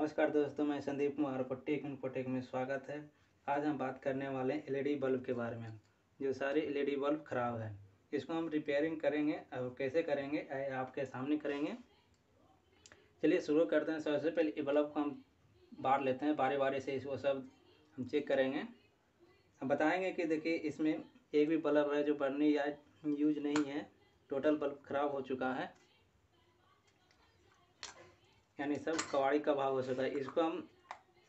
नमस्कार दोस्तों, मैं संदीप कुमार को टेक में स्वागत है। आज हम बात करने वाले हैं एलईडी बल्ब के बारे में। जो सारे एलईडी बल्ब ख़राब है, इसको हम रिपेयरिंग करेंगे और कैसे करेंगे आपके सामने करेंगे। चलिए शुरू करते हैं। सबसे पहले ये बल्ब को हम बार लेते हैं, बारी बारी से इसको सब हम चेक करेंगे। हम बताएँगे कि देखिए इसमें एक भी बल्ब है जो बढ़ने या यूज नहीं है, टोटल बल्ब ख़राब हो चुका है, यानी सब कबाड़ी का भाव हो सकता है। इसको हम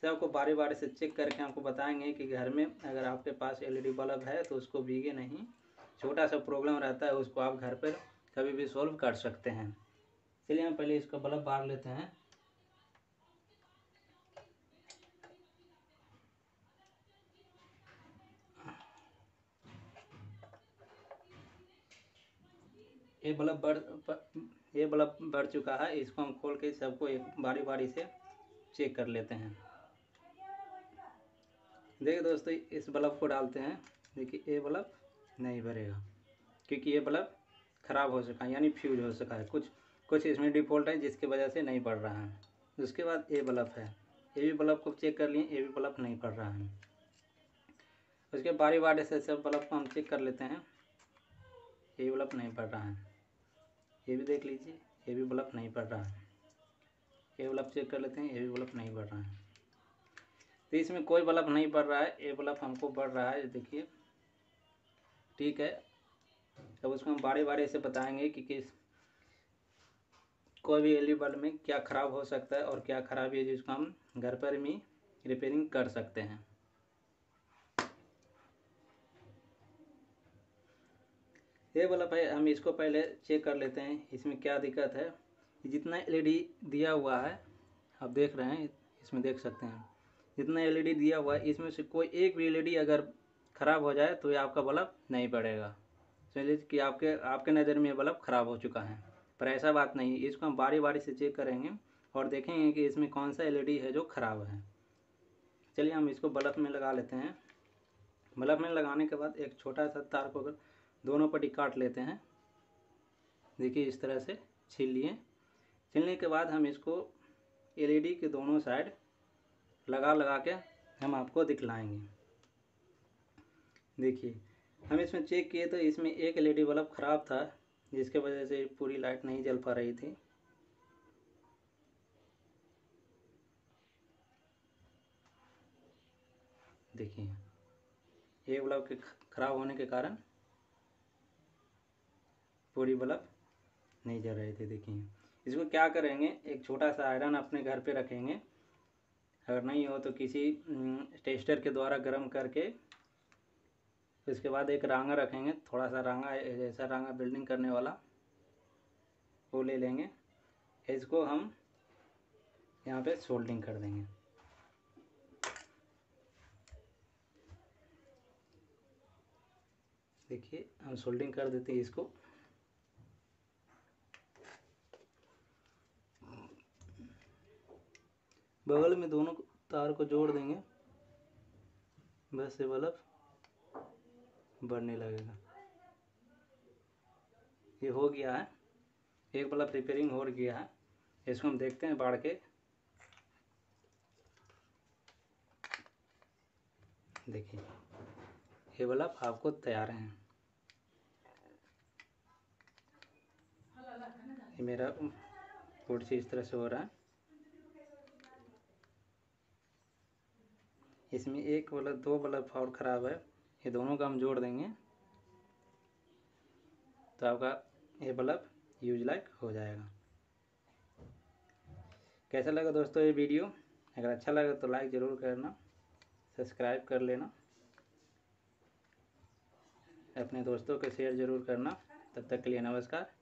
सबको बारी बारी से चेक करके आपको बताएंगे कि घर में अगर आपके पास एलईडी बल्ब है तो उसको भीगे नहीं, छोटा सा प्रॉब्लम रहता है, उसको आप घर पर कभी भी सॉल्व कर सकते हैं। चलिए हम पहले इसका बल्ब बाहर लेते हैं। ये बल्ब बढ़ चुका है, इसको हम खोल के सबको एक बारी बारी से चेक कर लेते हैं। देखिए दोस्तों, इस बल्ब को डालते हैं, देखिए ये बल्ब नहीं बढ़ेगा क्योंकि ये बल्ब ख़राब हो चुका है, यानी फ्यूज हो चुका है। कुछ इसमें डिफ़ॉल्ट है जिसकी वजह से नहीं बढ़ रहा है। उसके बाद ये बल्ब है, ये भी बल्ब को चेक कर लिए, ये भी बल्ब नहीं बढ़ रहा है। उसके बारी बारी से सब बल्ब को हम चेक कर लेते हैं। ये बल्ब नहीं बढ़ रहा है, ये भी देख लीजिए, ये भी बल्ब नहीं बढ़ रहा है। ये बल्ब चेक कर लेते हैं, ये भी बल्ब नहीं बढ़ रहा है। तो इसमें कोई बल्ब नहीं बढ़ रहा है, ये बल्ब हमको बढ़ रहा है, देखिए। ठीक है, अब उसको हम बारी बारी से बताएंगे कि किस कोई भी एलईडी बल्ब में क्या ख़राब हो सकता है और क्या खराबी है जिसको हम घर पर भी रिपेयरिंग कर सकते हैं। ये बल्ब है, हम इसको पहले चेक कर लेते हैं इसमें क्या दिक्कत है। जितना एलईडी दिया हुआ है, आप देख रहे हैं, इसमें देख सकते हैं जितना एलईडी दिया हुआ है, इसमें से कोई एक भी एलईडी अगर ख़राब हो जाए तो ये आपका बल्ब नहीं बढ़ेगा। चलिए कि आपके नज़र में ये बल्ब ख़राब हो चुका है, पर ऐसा बात नहीं है। इसको हम बारी बारी से चेक करेंगे और देखेंगे कि इसमें कौन सा एलईडी है जो ख़राब है। चलिए हम इसको बल्ब में लगा लेते हैं। बल्ब में लगाने के बाद एक छोटा सा तार को दोनों पट्टी काट लेते हैं, देखिए इस तरह से छील लिए। छीलने के बाद हम इसको एलईडी के दोनों साइड लगा के हम आपको दिखलाएंगे। देखिए हम इसमें चेक किए तो इसमें एक एलईडी बल्ब ख़राब था, जिसके वजह से पूरी लाइट नहीं जल पा रही थी। देखिए ये बल्ब के ख़राब होने के कारण पूरी बल्ब नहीं जल रहे थे। देखिए इसको क्या करेंगे, एक छोटा सा आयरन अपने घर पे रखेंगे, अगर नहीं हो तो किसी टेस्टर के द्वारा गर्म करके उसके बाद एक रांगा रखेंगे, थोड़ा सा रांगा, ऐसा रांगा बिल्डिंग करने वाला, वो ले लेंगे। इसको हम यहाँ पे सोल्डिंग कर देंगे। देखिए हम सोल्डिंग कर देते हैं इसको। बगल में दोनों तार को जोड़ देंगे, बस ये बल्ब बढ़ने लगेगा। ये हो गया है, एक बल्ब रिपेयरिंग हो गया है। इसको हम देखते हैं बाढ़ के। देखिए ये बल्ब आपको तैयार है। ये मेरा कुर्सी इस तरह से हो रहा है, इसमें एक बल्ब दो बल्ब और ख़राब है, ये दोनों का हम जोड़ देंगे तो आपका ये बल्ब यूज लायक हो जाएगा। कैसा लगा दोस्तों ये वीडियो? अगर अच्छा लगा तो लाइक ज़रूर करना, सब्सक्राइब कर लेना, अपने दोस्तों को शेयर ज़रूर करना। तब तक के लिए नमस्कार।